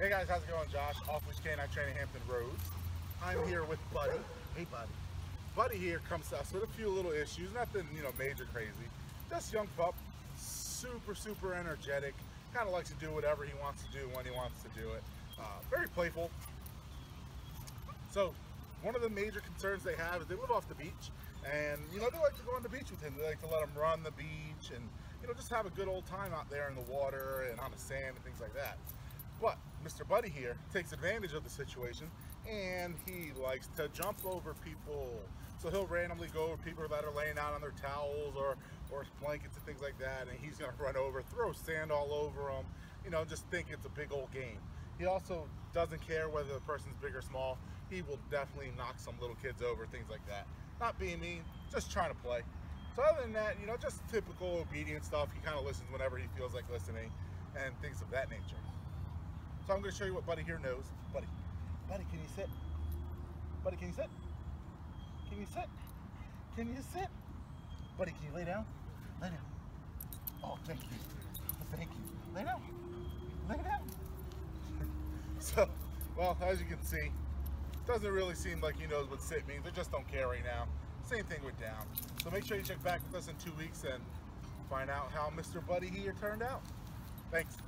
Hey guys, how's it going? Josh, Off-Leash K9 Training Hampton Roads. I'm here with Buddy. Hey Buddy. Buddy here comes to us with a few little issues, nothing, you know, major crazy. Just young pup, super energetic, kind of likes to do whatever he wants to do when he wants to do it. Very playful. So one of the major concerns they have is they live off the beach, and you know, they like to go on the beach with him. They like to let him run the beach and, you know, just have a good old time out there in the water and on the sand and things like that. But Mr. Buddy here takes advantage of the situation, and he likes to jump over people. So he'll randomly go over people that are laying out on their towels or blankets and things like that, and he's gonna run over, throw sand all over them, you know, just think it's a big old game. He also doesn't care whether the person's big or small. He will definitely knock some little kids over, things like that. Not being mean, just trying to play. So other than that, you know, just typical obedient stuff. He kind of listens whenever he feels like listening and things of that nature. So I'm going to show you what Buddy here knows. Buddy, can you sit? Buddy, can you sit? Can you sit? Can you sit? Buddy, can you lay down? Lay down. Oh, thank you. Oh, thank you. Lay down. Lay down. So, well, as you can see, it doesn't really seem like he knows what sit means. They just don't care right now. Same thing with down. So make sure you check back with us in 2 weeks and find out how Mr. Buddy here turned out. Thanks.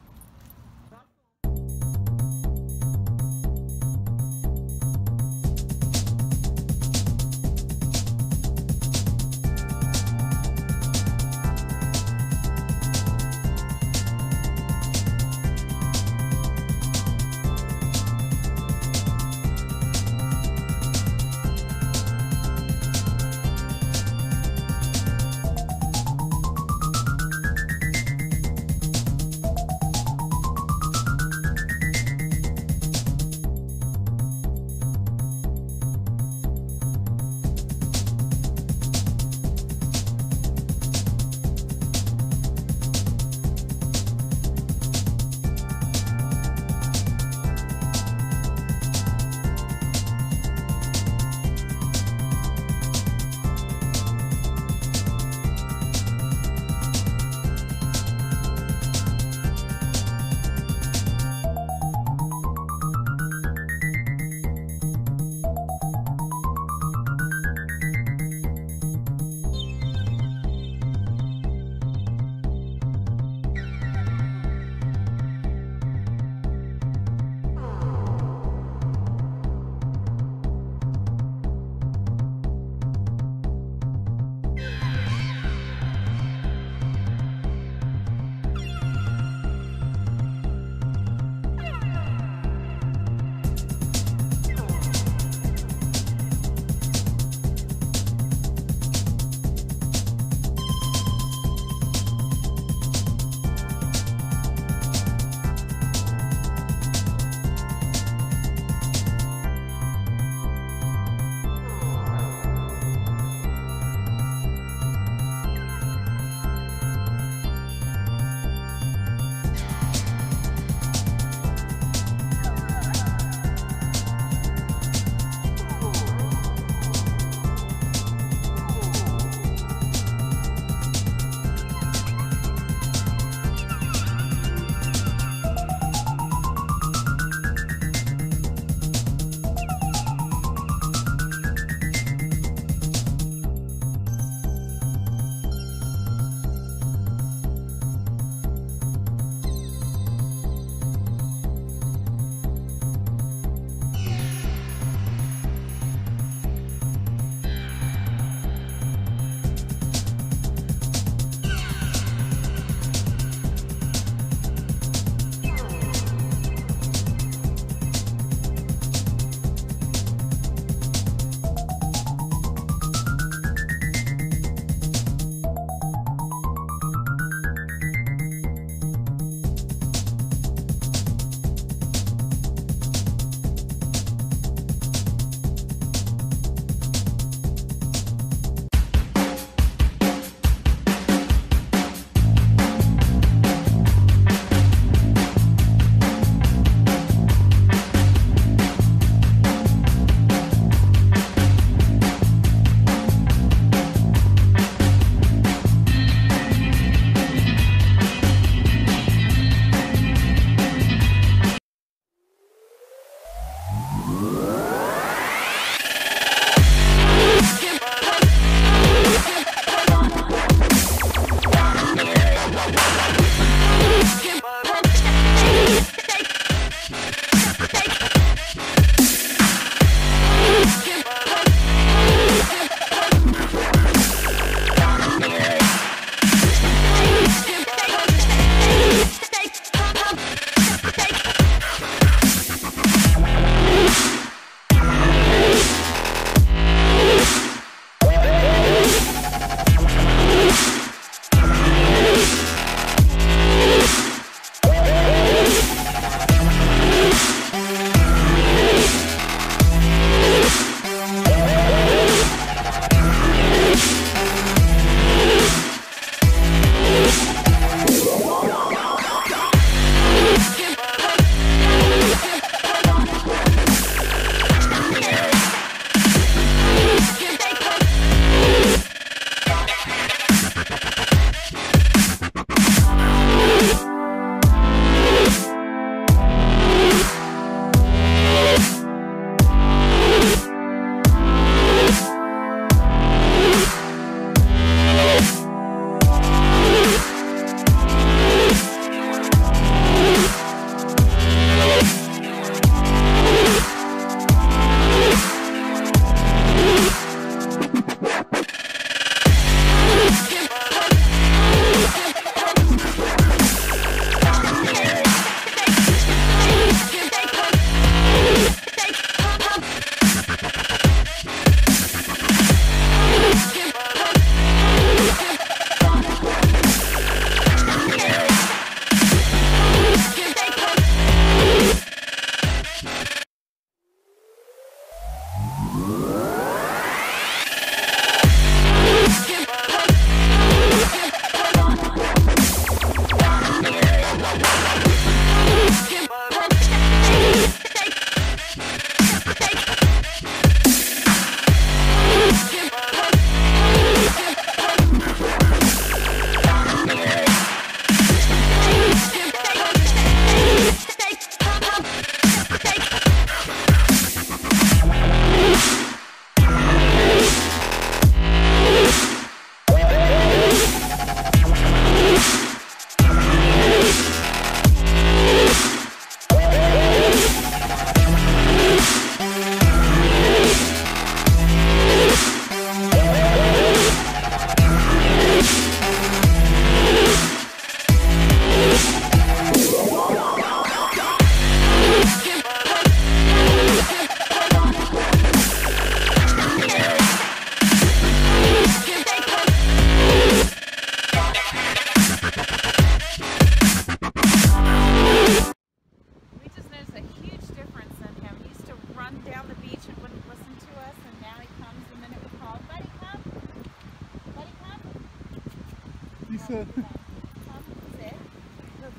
Good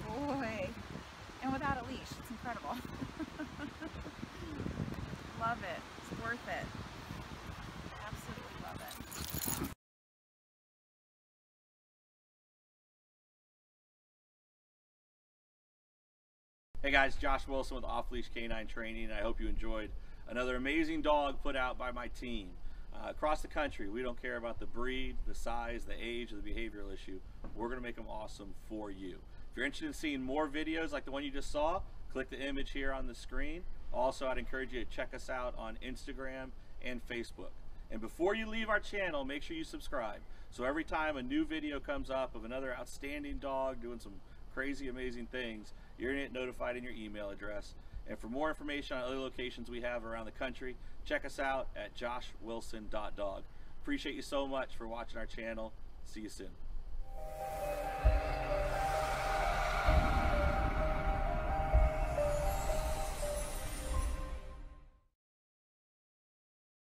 boy. And without a leash, it's incredible. Love it. It's worth it. Absolutely love it. Hey guys, Josh Wilson with Off-Leash K9 Training. I hope you enjoyed another amazing dog put out by my team. Across the country, we don't care about the breed, the size, the age, or the behavioral issue. We're going to make them awesome for you. If you're interested in seeing more videos like the one you just saw, click the image here on the screen. Also, I'd encourage you to check us out on Instagram and Facebook. And before you leave our channel, make sure you subscribe. So every time a new video comes up of another outstanding dog doing some crazy, amazing things, you're going to get notified in your email address. And for more information on other locations we have around the country, check us out at joshwilson.dog. Appreciate you so much for watching our channel. See you soon.